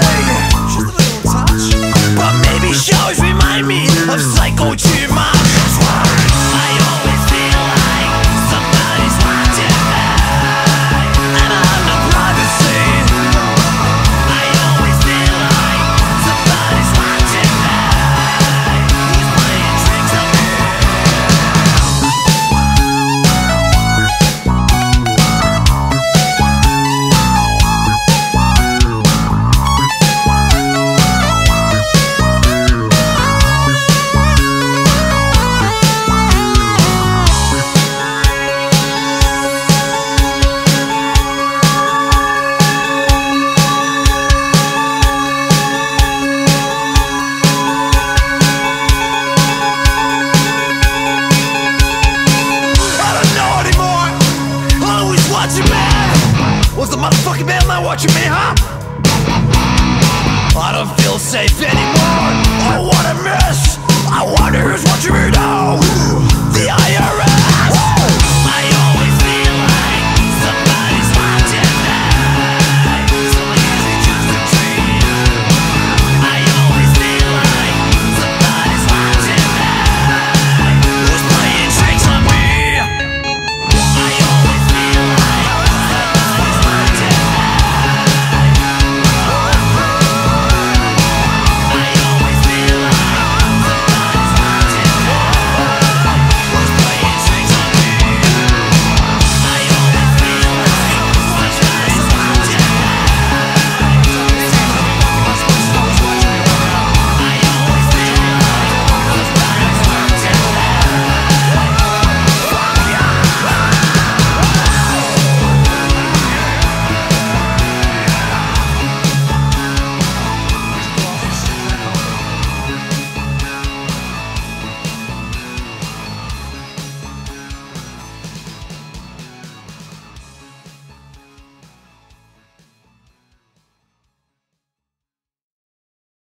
day. But maybe she always remind me of Psycho G-Man. I always feel like somebody's watching me, and I'm the private scene. I always feel like somebody's watching me, who's playing tricks on me. Was the motherfucking man not watching me, huh? I don't feel safe anymore. Oh, what a mess. I wonder who's watching me now.